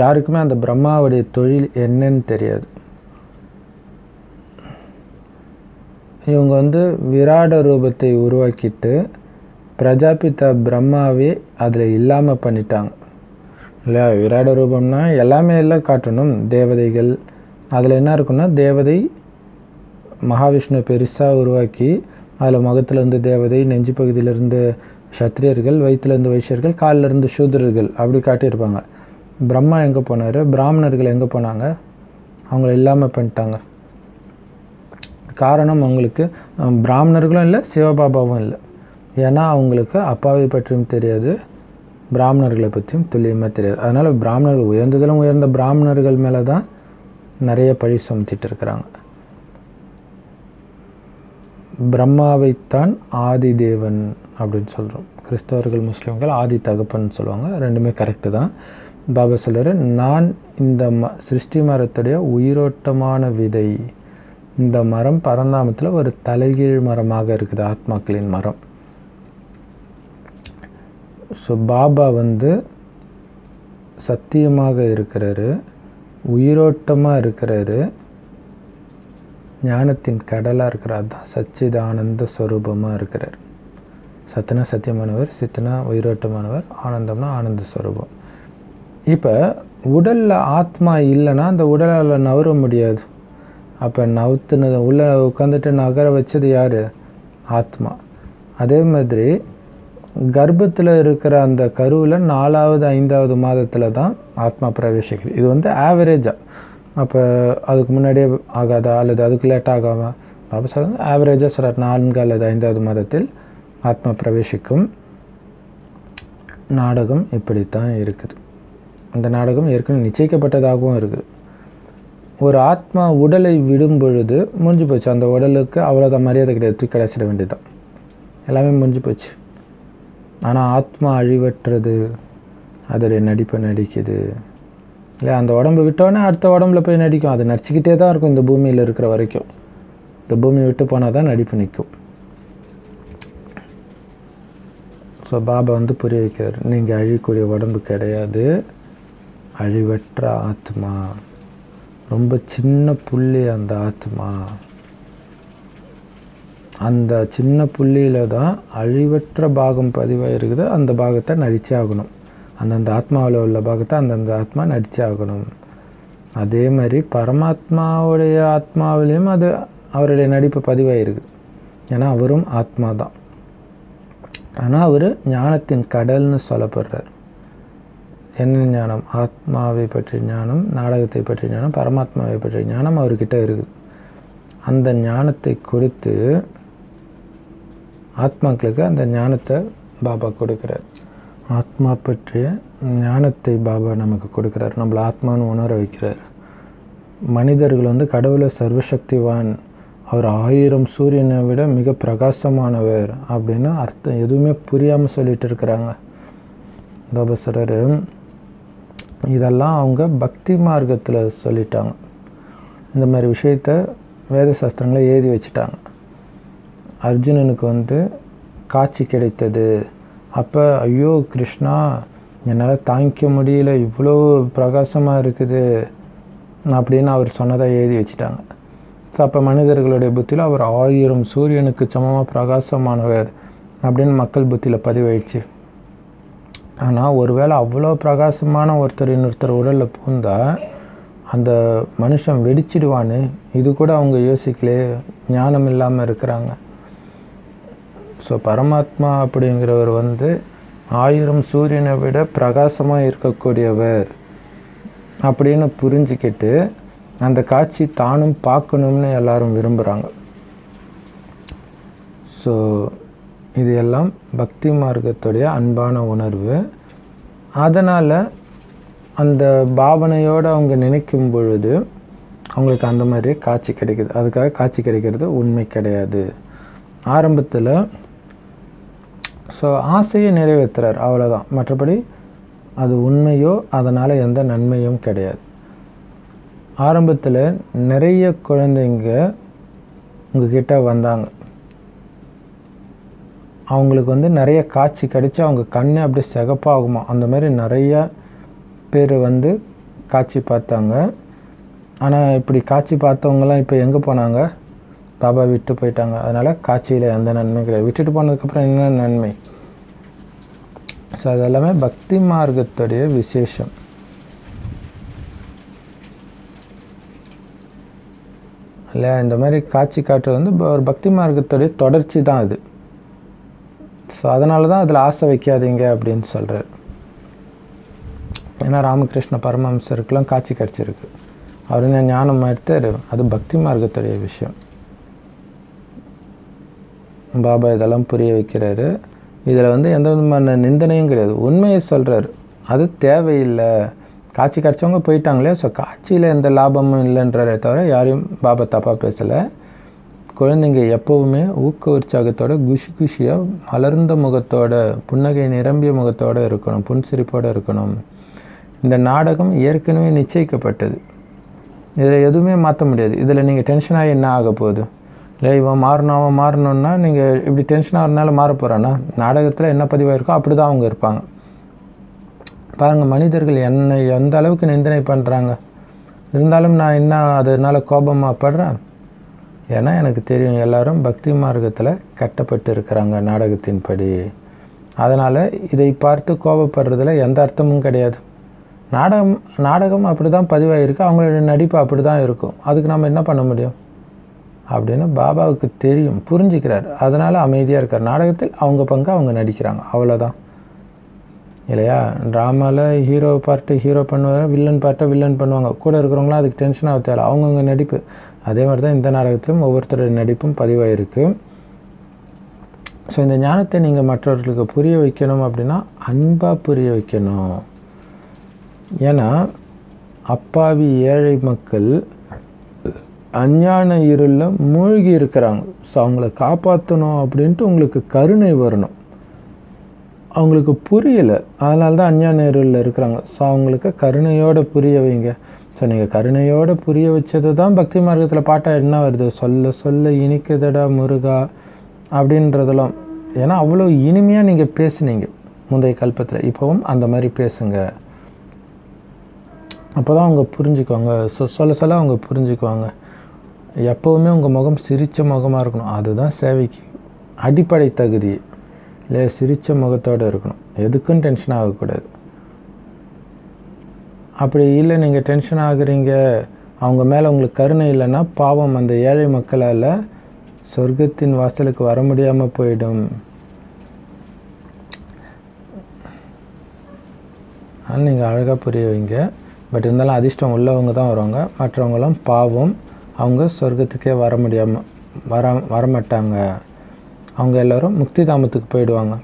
யாருக்குமே அந்த பிரம்மாவுடைய தொழில் என்னன்னு தெரியாது. இவங்க வந்து விராட ரூபத்தை உருவாக்கிட்டு பிரஜாபிதா பிரம்மாவே அதில் இல்லாமல் பண்ணிட்டாங்க இல்லையா? விராட ரூபம்னா எல்லாமே எல்லாம் காட்டணும். தேவதைகள் அதில் என்ன இருக்குன்னா, தேவதை மகாவிஷ்ணு பெருசாக உருவாக்கி அதில் முகத்திலேருந்து தேவதை, நெஞ்சு பகுதியிலேருந்து சத்திரியர்கள், வயிற்றுலேருந்து வைசியர்கள், காலிலேருந்து சூதரர்கள் அப்படி காட்டியிருப்பாங்க. பிரம்மா எங்கே போனார்? பிராமணர்கள் எங்கே போனாங்க? அவங்கள இல்லாமல் பண்ணிட்டாங்க. காரணம், அவங்களுக்கு பிராமணர்களும் இல்லை, சிவபாபாவும் இல்லை. ஏன்னா அவங்களுக்கு அப்பாவை பற்றியும் தெரியாது, பிராமணர்களை பற்றியும் துல்லியமாக தெரியாது. அதனால் பிராமணர்கள் உயர்ந்ததிலும் உயர்ந்த பிராமணர்கள் மேலே தான் நிறைய பழி சுமத்திட்டு இருக்கிறாங்க. பிரம்மாவைத்தான் ஆதி தேவன் அப்படின்னு சொல்கிறோம். கிறிஸ்தவர்கள் முஸ்லீம்கள் ஆதி தகப்பன் சொல்லுவாங்க. ரெண்டுமே கரெக்டு தான். பாபா சொல்கிறார், நான் இந்த சிருஷ்டி மரத்துடைய உயிரோட்டமான விதை. இந்த மரம் பரந்தாமத்தில் ஒரு தலைகீழ் மரமாக இருக்குது, ஆத்மாக்களின் மரம். ஸோ பாபா வந்து சத்தியமாக இருக்கிறாரு, உயிரோட்டமாக இருக்கிறாரு, ஞானத்தின் கடலாக இருக்கிறார். தான் சச்சிதானந்த ஸ்வரூபமாக இருக்கிறார். சத்துனா சத்தியமானவர், சித்துனா உயிரோட்டமானவர், ஆனந்தம்னா ஆனந்த ஸ்வரூபம். இப்போ உடலில் ஆத்மா இல்லைன்னா அந்த உடலால் நகர முடியாது. அப்போ நவுத்துனது உள்ளே உட்காந்துட்டு நகர வச்சது யார்? ஆத்மா. அதே மாதிரி கர்ப்பத்தில் இருக்கிற அந்த கருவில் 4வது 5வது மாதத்தில் தான் ஆத்மா பிரவேசிக்குது. இது வந்து ஆவரேஜாக. அப்போ அதுக்கு முன்னாடியே ஆகாதா அல்லது அதுக்கு லேட் ஆகாமல்? பாபா சார் வந்து ஆவரேஜாக சார் 4வது அல்லது 5வது மாதத்தில் ஆத்மா பிரவேசிக்கும். நாடகம் இப்படித்தான் இருக்குது. அந்த நாடகம் ஏற்கனவே நிச்சயிக்கப்பட்டதாகவும் இருக்குது. ஒரு ஆத்மா உடலை விடும் பொழுது முடிஞ்சு போச்சு. அந்த உடலுக்கு அவ்வளோதான் மரியாதை கிடையாது, தூக்கி கடைச்சிட வேண்டியதுதான், எல்லாமே முடிஞ்சு போச்சு. ஆனால் ஆத்மா அழிவற்றது, அதோடைய நடிப்பை நடிக்குது இல்லை? அந்த உடம்பு விட்டோன்னே அடுத்த உடம்புல போய் நடிக்கும். அது நடிச்சுக்கிட்டே தான் இருக்கும். இந்த பூமியில் இருக்கிற வரைக்கும். இந்த பூமியை விட்டு போனால் தான் நடிப்பு நிற்கும். ஸோ பாபா வந்து புரிய வைக்கிறார், நீங்கள் அழியக்கூடிய உடம்பு கிடையாது, அழிவற்ற ஆத்மா. ரொம்ப சின்ன புள்ளி அந்த ஆத்மா. அந்த சின்ன புள்ளியில் தான் அழிவற்ற பாகம் பதிவாக இருக்குது. அந்த பாகத்தை நடிச்சே ஆகணும். அந்தந்த ஆத்மாவில் உள்ள பாகத்தை அந்தந்த ஆத்மா நடிச்சே ஆகணும். அதே மாதிரி பரமாத்மாவுடைய ஆத்மாவிலையும் அது அவருடைய நடிப்பு பதிவாகிருக்குது. ஏன்னா அவரும் ஆத்மா தான். ஆனால் அவர் ஞானத்தின் கடல்னு சொல்லப்படுறார். என்ன ஞானம்? ஆத்மாவை பற்றிய ஞானம், நாடகத்தை பற்றிய ஞானம், பரமாத்மாவை பற்றிய ஞானம் அவர்கிட்ட இருக்குது. அந்த ஞானத்தை கொடுத்து ஆத்மாக்களுக்கு அந்த ஞானத்தை பாபா கொடுக்குறார். ஆத்மா பற்றிய ஞானத்தை பாபா நமக்கு கொடுக்குறார், நம்மளை ஆத்மானு உணர வைக்கிறார். மனிதர்கள் வந்து கடவுளை சர்வசக்திவான், அவர் 1000 சூரியனை விட மிக பிரகாசமானவர் அப்படின்னு அர்த்தம் எதுவுமே புரியாமல் சொல்லிட்டு இருக்கிறாங்க. பாபா சொல்கிறாரு, இதெல்லாம் அவங்க பக்தி மார்க்கத்தில் சொல்லிட்டாங்க. இந்த மாதிரி விஷயத்த வேத சாஸ்திரங்களை எழுதி வச்சுட்டாங்க. அர்ஜுனனுக்கு வந்து காட்சி கிடைத்தது. அப்போ ஐயோ கிருஷ்ணா, என்னால் தாங்கிக்க முடியல, இவ்வளோ பிரகாசமாக இருக்குது அப்படின்னு அவர் சொன்னதாக எழுதி வச்சுட்டாங்க. ஸோ அப்போ மனிதர்களுடைய புத்தியில் அவர் 1000 சூரியனுக்கு சமமாக பிரகாசமானவர் அப்படின்னு மக்கள் புத்தியில் பதிவாயிடுச்சு. ஆனால் ஒருவேளை அவ்வளோ பிரகாசமான ஒருத்தர் இன்னொருத்தர் உடலில் பூந்தால் அந்த மனுஷன் வெடிச்சிடுவான்னு இது கூட அவங்க யோசிக்கலே, ஞானம் இல்லாமல் இருக்கிறாங்க. ஸோ பரமாத்மா அப்படிங்கிறவர் 1000 சூரியனை விட பிரகாசமாக இருக்கக்கூடியவர் அப்படின்னு புரிஞ்சுக்கிட்டு அந்த காட்சி தானும் பார்க்கணும்னு எல்லாரும் விரும்புகிறாங்க. ஸோ இது எல்லாம் பக்தி மார்க்கத்துடைய அன்பான உணர்வு. அதனால் அந்த பாவனையோடு அவங்க நினைக்கும் பொழுது அவங்களுக்கு அந்த மாதிரி காட்சி கிடைக்குது. அதுக்காக காட்சி கிடைக்கிறது உண்மை கிடையாது. ஆரம்பத்தில் ஸோ ஆசையை நிறைவேற்றுறார், அவ்வளோதான். மற்றபடி அது உண்மையோ அதனால் எந்த நன்மையும் கிடையாது. ஆரம்பத்தில் நிறைய குழந்தைங்க உங்ககிட்ட வந்தாங்க, அவங்களுக்கு நிறைய காட்சி கிடைச்சி அவங்க கண்ணு அப்படியே சிகப்பாகுமா, அந்த மாதிரி நிறையா பேர் காட்சி பார்த்தாங்க. ஆனால் இப்படி காட்சி பார்த்தவங்கலாம் இப்போ எங்கே போனாங்க? பாபா விட்டு போயிட்டாங்க. அதனால் காட்சியில் எந்த நன்மை கிடையாது. விட்டுட்டு போனதுக்கப்புறம் என்ன நன்மை? ஸோ அதெல்லாமே பக்தி மார்க்கத்துடைய விசேஷம். இல்லை, இந்த மாதிரி காட்சி காட்டுறது ஒரு பக்தி மார்க்கத்துடைய தொடர்ச்சி தான் அது. ஸோ அதனால தான் அதில் ஆசை வைக்காதீங்க அப்படின்னு சொல்கிறார். ஏன்னா ராமகிருஷ்ண பரமஹம்சருக்குலாம் காட்சி கிடச்சிருக்கு, அவர் என்ன ஞானம் எடுத்தார், அது பக்தி மார்க்கத்துடைய விஷயம். பாபா இதெல்லாம் புரிய வைக்கிறாரு. இதில் எந்த விதமான நிந்தனையும் கிடையாது, உண்மையை சொல்கிறார். அது தேவையில்லை, காட்சி கிடச்சவங்க போயிட்டாங்களே, ஸோ காட்சியில் எந்த லாபமும் இல்லைன்றதை தவிர யாரையும் பாபா தப்பாக பேசலை. குழந்தைங்க எப்போவுமே ஊக்க உற்சாகத்தோடு குஷி குஷியாக மலர்ந்த முகத்தோடு புன்னகை நிரம்பிய முகத்தோடு இருக்கணும், புன்சிரிப்போடு இருக்கணும். இந்த நாடகம் ஏற்கனவே நிச்சயிக்கப்பட்டது, இதில் எதுவுமே மாற்ற முடியாது. இதில் நீங்கள் டென்ஷனாகி என்ன ஆக போகுது? இல்லை, இவன் மாறணுன்னா நீங்கள் இப்படி டென்ஷன் ஆகிறனால மாற போகிறான்னா, நாடகத்தில் என்ன பதிவாக இருக்கோ அப்படி தான் அவங்க இருப்பாங்க. பாருங்கள், மனிதர்கள் என்னை எந்த அளவுக்கு நிந்தனை பண்ணுறாங்க, இருந்தாலும் நான் என்ன அதனால் கோபமாக படுறேன்? ஏன்னா எனக்கு தெரியும் எல்லோரும் பக்தி மார்க்கத்தில் கட்டப்பட்டு இருக்கிறாங்க நாடகத்தின்படி. அதனால் இதை பார்த்து கோபப்படுறதுல எந்த அர்த்தமும் கிடையாது. நாடகம் அப்படி தான் பதிவாகிருக்கு, அவங்களுடைய நடிப்பு அப்படி தான் இருக்கும், அதுக்கு நம்ம என்ன பண்ண முடியும் அப்படின்னு பாபாவுக்கு தெரியும், புரிஞ்சுக்கிறார். அதனால் அமைதியாக இருக்கார். நாடகத்தில் அவங்க பங்கு அவங்க நடிக்கிறாங்க, அவ்வளோதான் இல்லையா? ட்ராமாவில் ஹீரோ பார்ட்டு ஹீரோ பண்ணுவாங்க, வில்லன் பார்ட்டை வில்லன் பண்ணுவாங்க, கூட இருக்கிறவங்களாம் அதுக்கு டென்ஷன் ஆக தேவை, அவங்கவுங்க நடிப்பு. அதே மாதிரி தான் இந்த நாடகத்திலும் ஒவ்வொருத்தருடைய நடிப்பும் பதிவாயிருக்கு. ஸோ இந்த ஞானத்தை நீங்கள் மற்றவர்களுக்கு புரிய வைக்கணும் அப்படின்னா அன்பாக புரிய வைக்கணும். ஏன்னா அப்பாவி ஏழை மக்கள் அஞ்ஞான இருளில் மூழ்கி இருக்கிறாங்க. ஸோ அவங்கள காப்பாற்றணும் அப்படின்ட்டு உங்களுக்கு கருணை வரணும். அவங்களுக்கு புரியலை, அதனால தான் அஞ்ஞான இருளில் இருக்கிறாங்க. ஸோ அவங்களுக்கு கருணையோடு புரிய வைங்க. ஸோ நீங்கள் கருணையோடு புரிய வச்சது தான் பக்தி மார்க்கத்தில் பாட்டாக என்ன வருது, சொல்ல சொல்ல இனிக்குதடா முருகா அப்படின்றதெல்லாம். ஏன்னா அவ்வளோ இனிமையாக நீங்கள் பேசுனீங்க முந்தைய கல்பத்தில், இப்போவும் அந்த மாதிரி பேசுங்க. அப்போ தான் அவங்க புரிஞ்சுக்குவாங்க. ஸோ சொல்ல சொல்ல அவங்க புரிஞ்சுக்குவாங்க. எப்போவுமே உங்கள் முகம் சிரித்த முகமாக இருக்கணும், அதுதான் சேவைக்கு அடிப்படை தகுதி. இல்லை, சிரித்த முகத்தோடு இருக்கணும், எதுக்கும் டென்ஷன் ஆகக்கூடாது. அப்படி இல்லை, நீங்கள் டென்ஷன் ஆகுறீங்க, அவங்க மேலே உங்களுக்கு கருணை இல்லைன்னா பாவம் அந்த ஏழை மக்களால் சொர்க்கத்தின் வாசலுக்கு வர முடியாமல் போயிடும். ஆனால் நீங்கள் அழகாக புரிய வைங்க. பட் இருந்தாலும் அதிர்ஷ்டம் உள்ளவங்க தான் வருவாங்க, மற்றவங்களாம் பாவம், அவங்க சொர்க்கத்துக்கே வர முடியாமல் வரமாட்டாங்க. அவங்க எல்லோரும் முக்தி தாமத்துக்கு போயிடுவாங்க.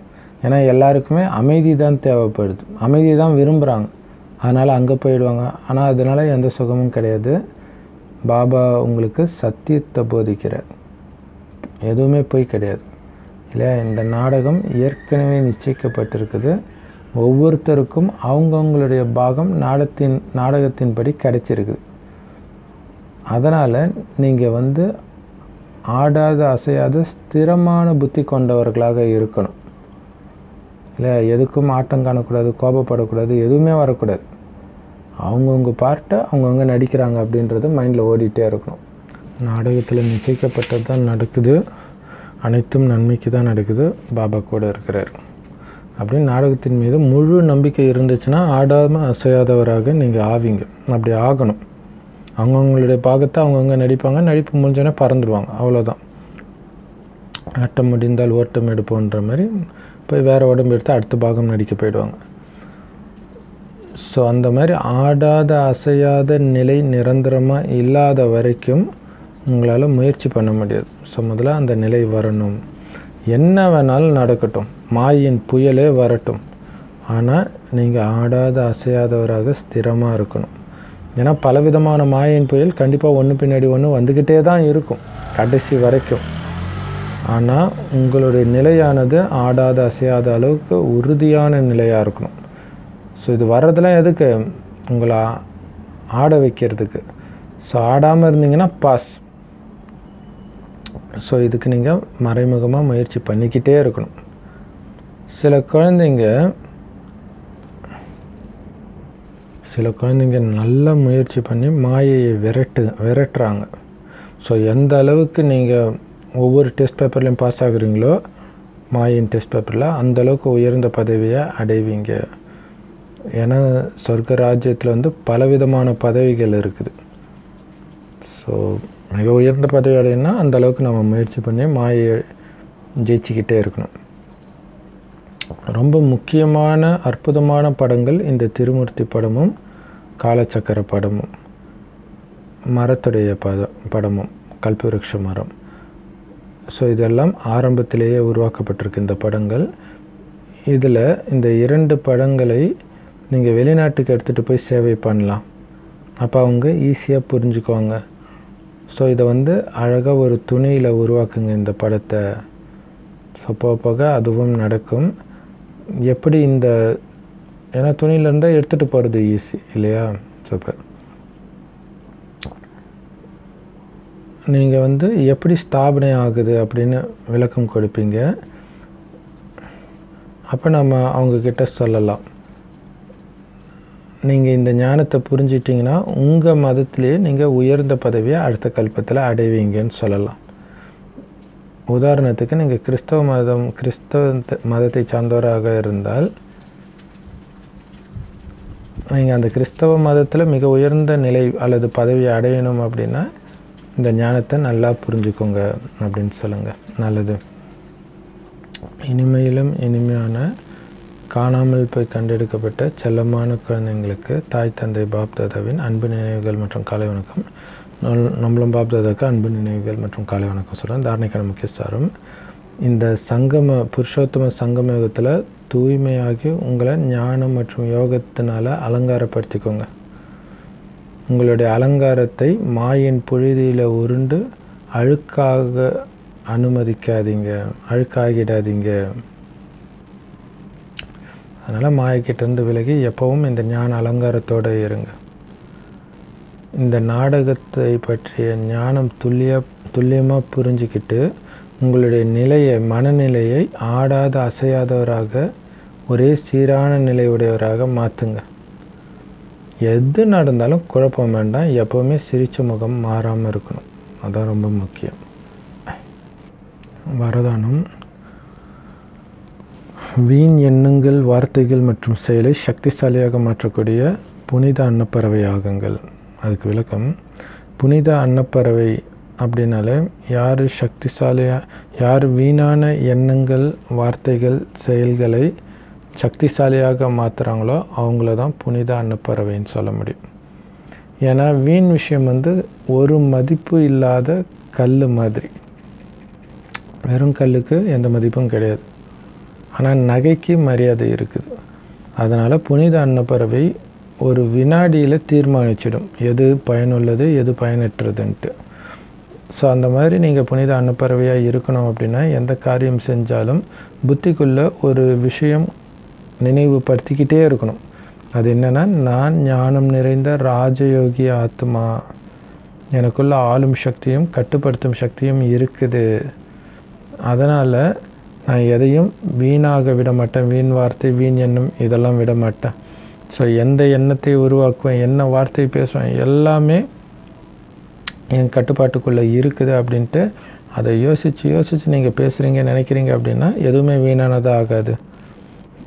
ஏன்னா எல்லாருக்குமே அமைதி தான் தேவைப்படுது, அமைதி தான் விரும்புகிறாங்க, அதனால் அங்கே போயிடுவாங்க. ஆனால் அதனால் எந்த சுகமும் கிடையாது. பாபா உங்களுக்கு சத்தியத்தை போதிக்கிறார், எதுவுமே போய் கிடையாது இல்லையா? இந்த நாடகம் ஏற்கனவே நிச்சயிக்கப்பட்டிருக்குது, ஒவ்வொருத்தருக்கும் அவங்கவுங்களுடைய பாகம் நாடகத்தின்படி கிடைச்சிருக்குது. அதனால் நீங்கள் ஆடாத அசையாத ஸ்திரமான புத்தி கொண்டவர்களாக இருக்கணும். இல்லை, எதுக்கும் ஆட்டம் காணக்கூடாது, கோபப்படக்கூடாது, எதுவுமே வரக்கூடாது. அவங்கவுங்க பார்ட்டை அவங்கவுங்க நடிக்கிறாங்க அப்படின்றது மைண்டில் ஓடிட்டே இருக்கணும். நாடகத்தில் நிச்சயிக்கப்பட்டது தான் நடக்குது, அனைத்தும் நன்மைக்கு தான் நடக்குது, பாபா கூட இருக்கிறார் அப்படின்னு நாடகத்தின் மீது முழு நம்பிக்கை இருந்துச்சுன்னா ஆடாமல் அசையாதவராக நீங்கள் ஆவீங்க. அப்படி ஆகணும். அவங்கவுங்களுடைய பாகத்தை அவங்கவுங்க நடிப்பாங்க, நடிப்பு முடிஞ்சோடனே பறந்துடுவாங்க, அவ்வளோதான். ஆட்டம் முடிந்தால் ஓட்டம் எடுப்போன்ற மாதிரி போய் வேறு உடம்பு எடுத்து அடுத்த பாகம் நடிக்க போயிடுவாங்க. ஸோ அந்த மாதிரி ஆடாத அசையாத நிலை நிரந்தரமாக இல்லாத வரைக்கும் உங்களால் முயற்சி பண்ண முடியாது. ஸோ முதல்ல அந்த நிலை வரணும். என்ன வேணாலும் நடக்கட்டும், மாயின் புயலே வரட்டும், ஆனால் நீங்கள் ஆடாத அசையாதவராக ஸ்திரமாக இருக்கணும். ஏன்னா பலவிதமான மாயின் புயல் கண்டிப்பாக ஒன்று பின்னாடி ஒன்று வந்துக்கிட்டே தான் இருக்கும் கடைசி வரைக்கும். ஆனால் உங்களுடைய நிலையானது ஆடாத அசையாத அளவுக்கு உறுதியான நிலையாக இருக்கணும். ஸோ இது வர்றதெல்லாம் எதுக்கு? உங்களை ஆட வைக்கிறதுக்கு. ஸோ ஆடாமல் இருந்தீங்கன்னா பாஸ். ஸோ இதுக்கு நீங்கள் மறைமுகமாக முயற்சி பண்ணிக்கிட்டே இருக்கணும். சில குழந்தைங்க நல்லா முயற்சி பண்ணி மாயையை விரட்டுறாங்க. ஸோ எந்த அளவுக்கு நீங்கள் ஒவ்வொரு டெஸ்ட் பேப்பர்லையும் பாஸ் ஆகுறீங்களோ மாயின் டெஸ்ட் பேப்பரில், அந்தளவுக்கு உயர்ந்த பதவியை அடைவீங்க. ஏன்னா சொர்க்க ராஜ்யத்தில் பலவிதமான பதவிகள் இருக்குது. ஸோ மிக உயர்ந்த பதவி அடையினா அந்தளவுக்கு நம்ம முயற்சி பண்ணி மாயை ஜெயிச்சிக்கிட்டே இருக்கணும். ரொம்ப முக்கியமான அற்புதமான படங்கள் இந்த திருமூர்த்தி படமும் காலச்சக்கர படமும் மரத்துடைய படமும் கல்பவருஷ மரம். ஸோ இதெல்லாம் ஆரம்பத்திலேயே உருவாக்கப்பட்டிருக்கு இந்த படங்கள். இதில் இந்த 2 படங்களை நீங்கள் வெளிநாட்டுக்கு எடுத்துகிட்டு போய் சேவை பண்ணலாம். அப்போ அவங்க ஈஸியாக புரிஞ்சுக்குவாங்க. ஸோ இதை அழகாக ஒரு துணியில் உருவாக்குங்க இந்த படத்தை. ஸோ போக அதுவும் நடக்கும். எப்படி இந்த ஏன்னா துணியிலேருந்தால் எடுத்துகிட்டு போகிறது ஈஸி இல்லையா? சூப்பர். நீங்கள் எப்படி ஸ்தாபனை ஆகுது அப்படின்னு விளக்கம் கொடுப்பீங்க. அப்போ நம்ம அவங்கக்கிட்ட சொல்லலாம், நீங்கள் இந்த ஞானத்தை புரிஞ்சிட்டிங்கன்னா உங்கள் மதத்திலேயே நீங்கள் உயர்ந்த பதவியை அடுத்த கல்பத்தில் அடைவீங்கன்னு சொல்லலாம். உதாரணத்துக்கு நீங்கள் கிறிஸ்தவ மதத்தை சார்ந்தவராக இருந்தால் நீங்கள் அந்த கிறிஸ்தவ மதத்தில் மிக உயர்ந்த நிலை அல்லது பதவியை அடையணும் அப்படின்னா இந்த ஞானத்தை நல்லா புரிஞ்சுக்கோங்க அப்படின்னு சொல்லுங்கள். நல்லது. இனிமையிலும் இனிமையான காணாமல் போய் கண்டெடுக்கப்பட்ட செல்லமான குழந்தைங்களுக்கு தாய் தந்தை பாப்தாதாவின் அன்பு நினைவுகள் மற்றும் காலை வணக்கம். நம்மளும் பாப்தாதாவுக்கு அன்பு நினைவுகள் மற்றும் காலை வணக்கம் சொல்கிறேன். தாரணைக்கான முக்கியஸ்தாரம், இந்த சங்கம புருஷோத்தம சங்கம யோகத்தில் தூய்மையாகி உங்களை ஞானம் மற்றும் யோகத்தினால் அலங்காரப்படுத்திக்கோங்க. உங்களுடைய அலங்காரத்தை மாயின் புழுதியில் உருண்டு அழுக்காகிடாதீங்க. அதனால் மாயக்கிட்டேருந்து விலகி எப்பவும் இந்த ஞான அலங்காரத்தோடு இருங்க. இந்த நாடகத்தை பற்றிய ஞானம் துல்லியமாக புரிஞ்சுக்கிட்டு உங்களுடைய நிலையை மனநிலையை ஆடாத அசையாதவராக ஒரே சீரான நிலையுடையவராக மாற்றுங்க. எது நடந்தாலும் குழப்பம் வேண்டாம், எப்போவுமே சிரிச்ச முகம் மாறாமல் இருக்கணும். அதுதான் ரொம்ப முக்கியம். வரதானம், வீண் எண்ணங்கள் வார்த்தைகள் மற்றும் செயலை சக்திசாலியாக மாற்றக்கூடிய புனித அன்னப்பறவை ஆகுங்கள். அதுக்கு விளக்கம், புனித அன்னப்பறவை அப்படின்னாலே யார் சக்திசாலியாக யார் வீணான எண்ணங்கள் வார்த்தைகள் செயல்களை சக்திசாலியாக மாற்றுறாங்களோ அவங்கள தான் புனித அன்னப்பறவைன்னு சொல்ல முடியும். ஏன்னா வீண் விஷயம் ஒரு மதிப்பு இல்லாத கல் மாதிரி. வெறும் கல்லுக்கு எந்த மதிப்பும் கிடையாது, ஆனால் நகைக்கு மரியாதை இருக்குது. அதனால் புனித அன்னப்பறவை ஒரு வினாடியில் தீர்மானிச்சிடும் எது பயனுள்ளது எது பயனற்றதுன்ட்டு. ஸோ அந்த மாதிரி நீங்கள் புனித அன்னப்பறவையாக இருக்கணும் அப்படின்னா எந்த காரியம் செஞ்சாலும் புத்திக்குள்ளே ஒரு விஷயம் நினைவுபடுத்திக்கிட்டே இருக்கணும். அது என்னென்னா, நான் ஞானம் நிறைந்த ராஜயோகி ஆத்மா, எனக்குள்ள ஆளும் சக்தியும் கட்டுப்படுத்தும் சக்தியும் இருக்குது. அதனால் நான் எதையும் வீணாக விட மாட்டேன், வீண் வார்த்தை வீண் எண்ணம் இதெல்லாம் விட மாட்டேன். ஸோ எந்த எண்ணத்தை உருவாக்குவேன் என்ன வார்த்தை பேசுவேன் எல்லாமே என் கட்டுப்பாட்டுக்குள்ளே இருக்குது அப்படின்ட்டு அதை யோசித்து யோசித்து நீங்கள் பேசுகிறீங்க நினைக்கிறீங்க அப்படின்னா எதுவுமே வீணானதாக ஆகாது.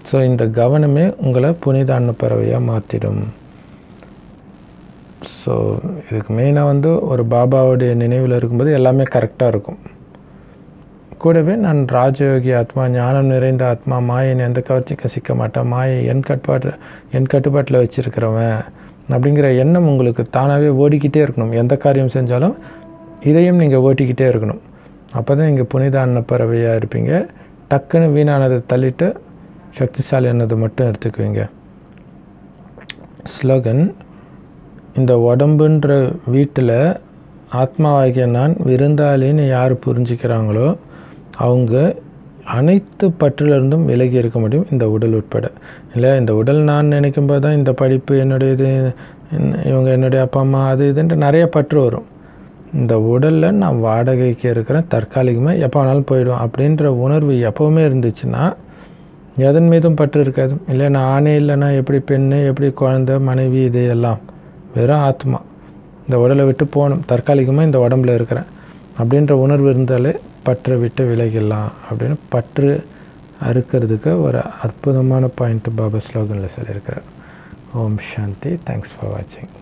ஸோ இந்த கவனமே உங்களை புனித அன்னப்பறவையாக மாற்றிடும். ஸோ இதுக்கு மெயினாக ஒரு பாபாவுடைய நினைவில் இருக்கும்போது எல்லாமே கரெக்டாக இருக்கும். கூடவே நான் ராஜயோகி ஆத்மா, ஞானம் நிறைந்த ஆத்மா, மாயின் எந்த கவர்ச்சிக்கும் சிக்க மாட்டேன், மாயை என் கட்டுப்பாட்டில் வச்சுருக்கிறவன் அப்படிங்கிற எண்ணம் உங்களுக்கு தானாகவே ஓடிக்கிட்டே இருக்கணும். எந்த காரியம் செஞ்சாலும் இதையும் நீங்கள் ஓட்டிக்கிட்டே இருக்கணும். அப்போ தான் நீங்கள் புனித அன்னப்பறவையாக இருப்பீங்க. டக்குன்னு வீணானதை தள்ளிட்டு சக்திசாலி என்னது மட்டும் எடுத்துக்குவீங்க. ஸ்லோகன்: இந்த உடம்புன்ற வீட்டில் ஆத்மாவாகிய நான் விருந்தாளின்னு யார் புரிஞ்சுக்கிறாங்களோ அவங்க அனைத்து பற்றிலிருந்தும் விலகி இருக்க முடியும், இந்த உடல் உட்பட. இல்லை இந்த உடல் நான் நினைக்கும்போது தான் இந்த படிப்பு என்னுடைய இது, இவங்க என்னுடைய அப்பா அம்மா, அது இதுன்ட்டு நிறைய பற்று வரும். இந்த உடலில் நான் வாடகைக்கு இருக்கிறேன், தற்காலிகமாக எப்போ வேணாலும் போயிடுவேன் அப்படின்ற உணர்வு எப்போவுமே இருந்துச்சுன்னா எதன் மீதும் பற்று இருக்காது. இல்லை நான் ஆணே இல்லைன்னா எப்படி பெண்ணு, எப்படி குழந்தை, மனைவி, இது எல்லாம் வெறும் ஆத்மா. இந்த உடலை விட்டு போகணும், தற்காலிகமாக இந்த உடம்புல இருக்கிறேன் அப்படின்ற உணர்வு இருந்தாலே பற்றை விட்டு விலகிடலாம் அப்படின்னு பற்று அறுக்கிறதுக்கு ஒரு அற்புதமான பாயிண்ட்டு பாபா ஸ்லோகனில் சொல்லியிருக்கிறார். ஓம் சாந்தி. தேங்க்ஸ் ஃபார் வாட்சிங்.